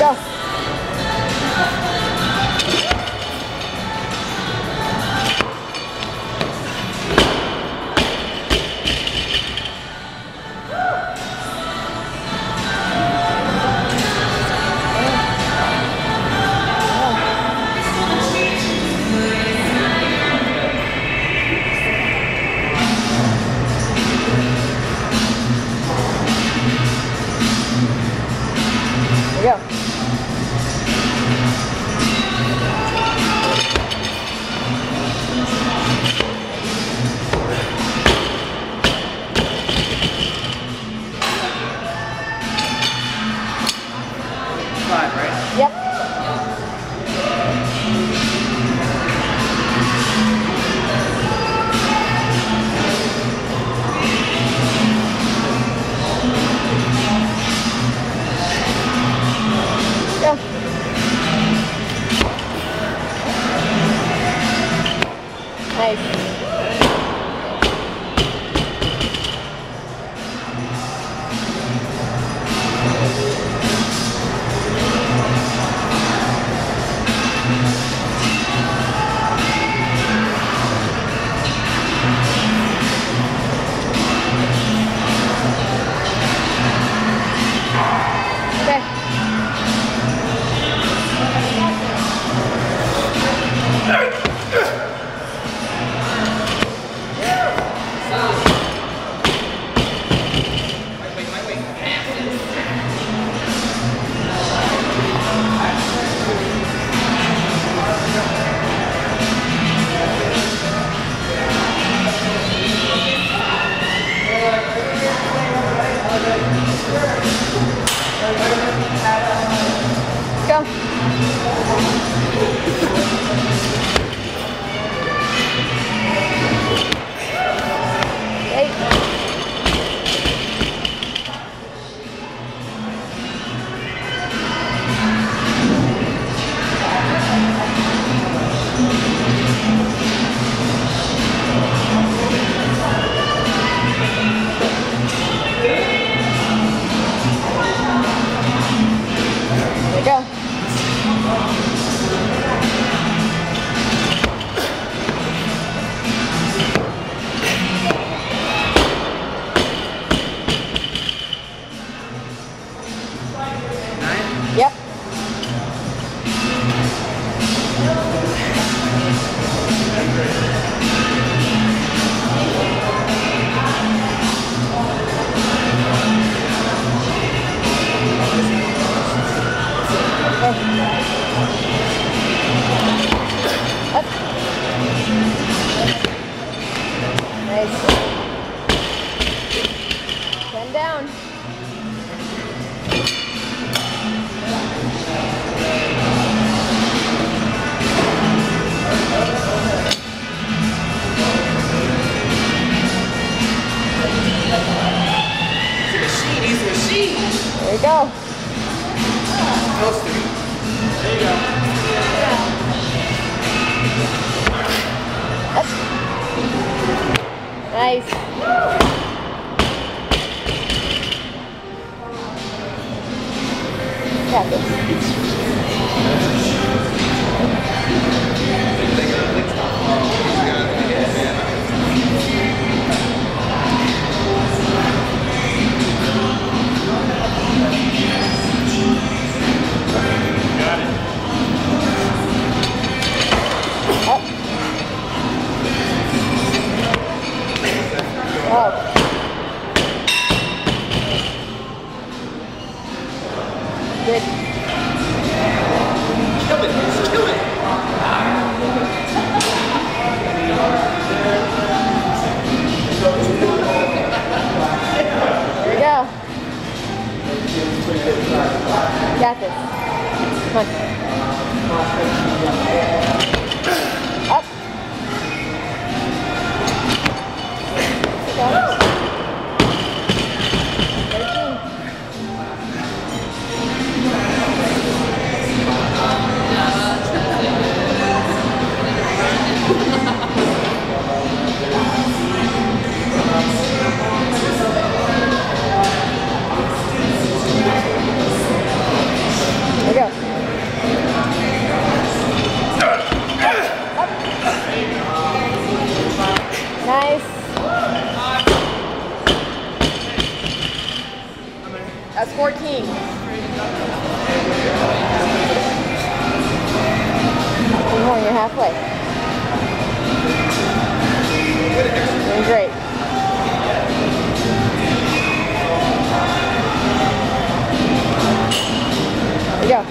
Go. Go. Five, right? Yep. Nice. Okay. Go. Yep. Nice. 10 down. There you go. Close to me. There you go. Yeah. Nice. Tap it. Good. Kill it, just kill it. There we go. Got this. Come on. Up. There we go. There we go. go.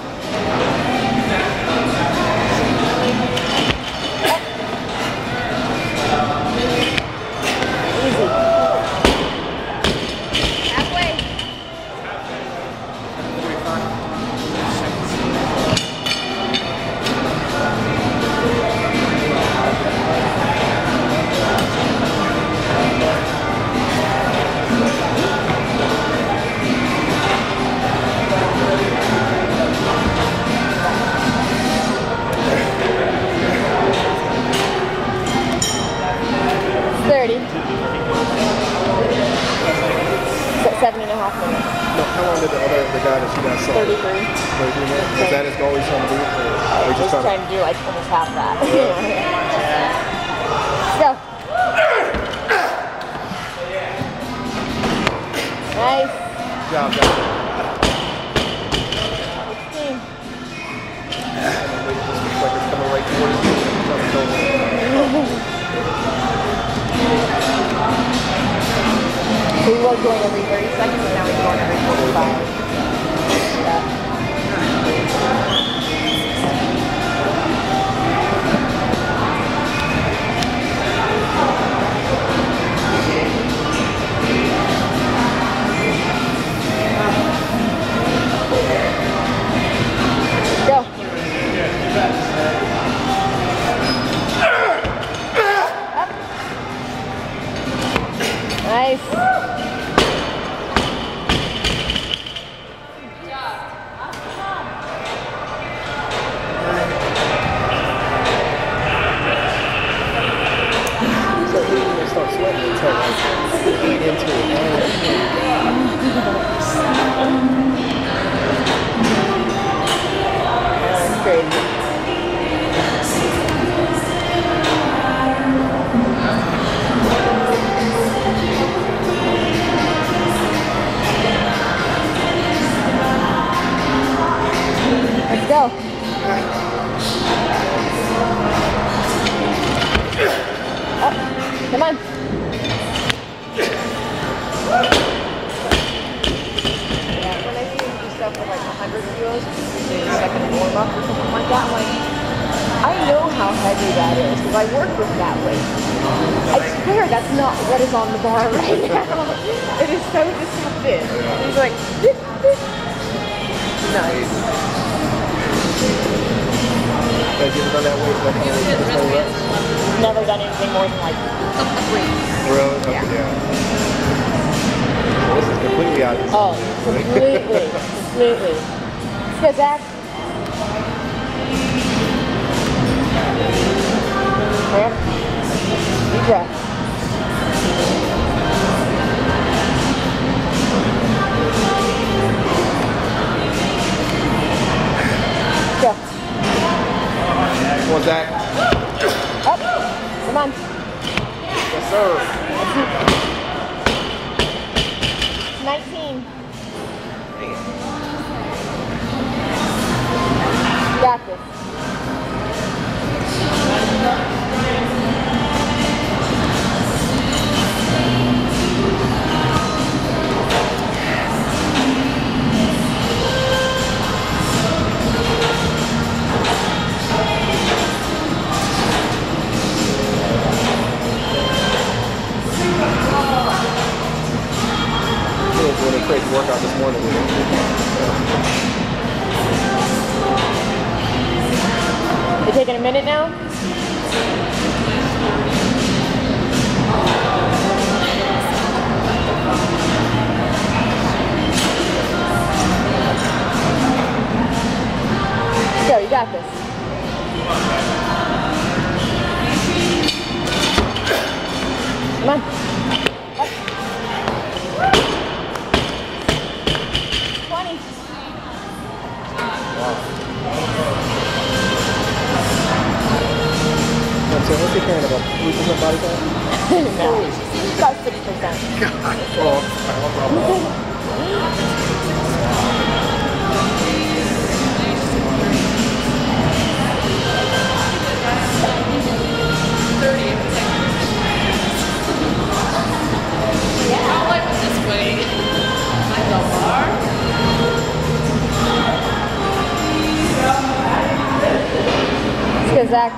Zach.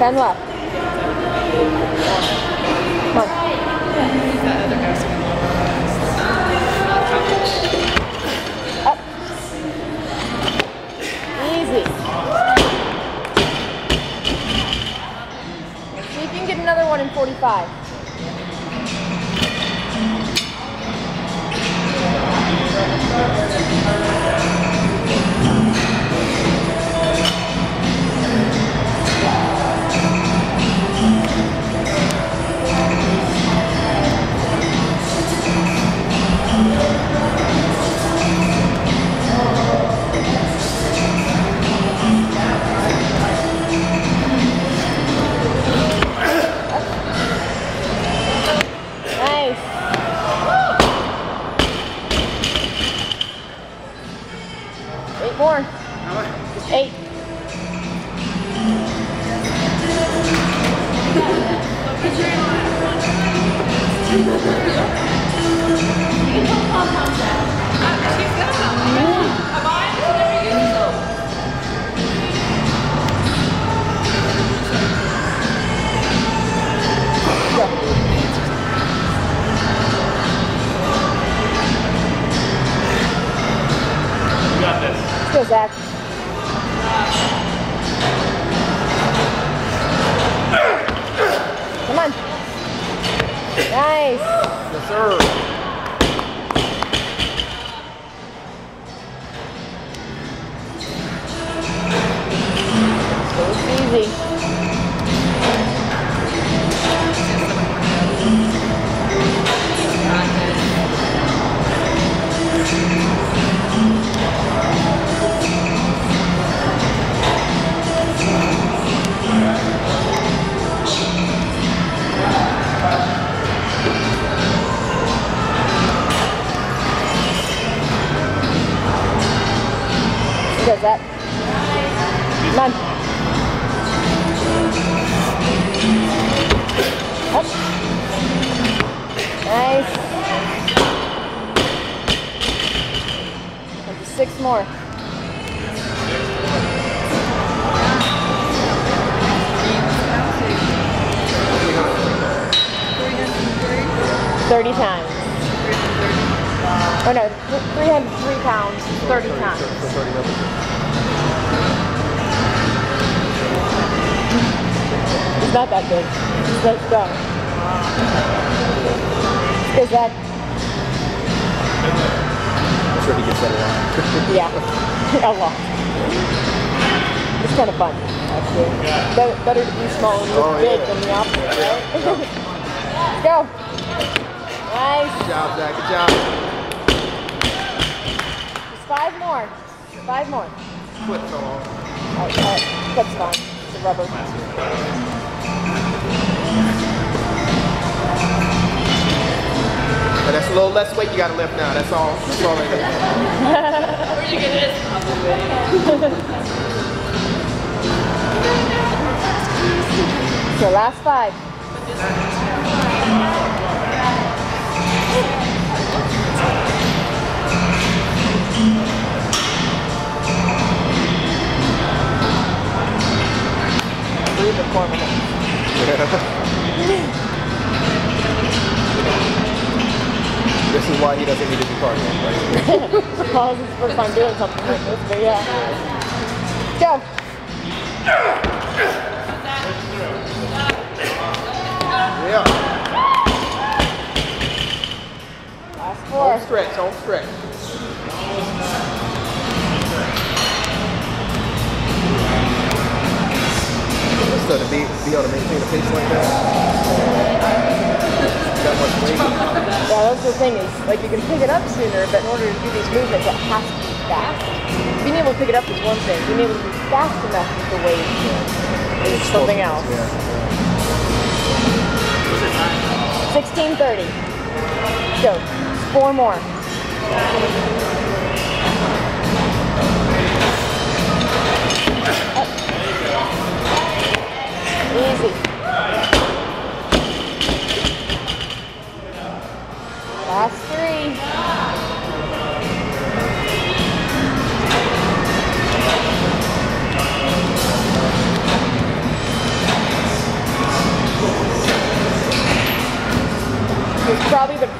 Bend left. Come on. Up. Easy. See if you can get another one in 45.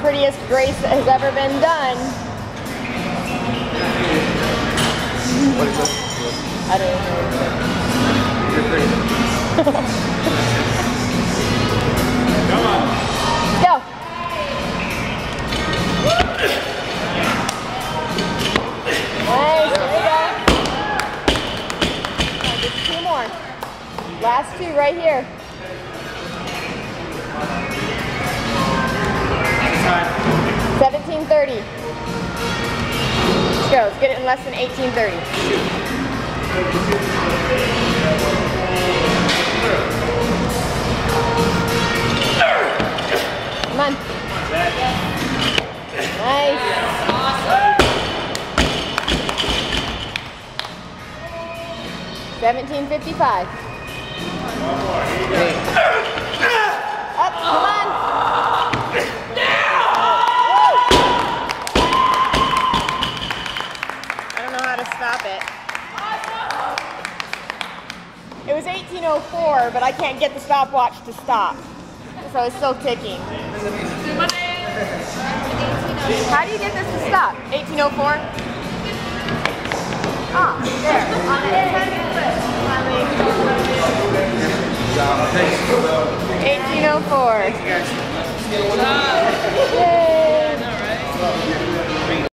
prettiest grace that has ever been done. What is it? I don't know. You're pretty. Come on. Go. Nice, there you go. Just two more. Last two right here. Next time. 17:30. Let's go. Let's get it in less than 18:30. Come on. Nice. Awesome. 17:55. Up, come on. I don't know how to stop it. It was 18:04, but I can't get the stopwatch to stop, so it's still ticking. How do you get this to stop? 18:04? Ah, there, on the intended list. 18:04.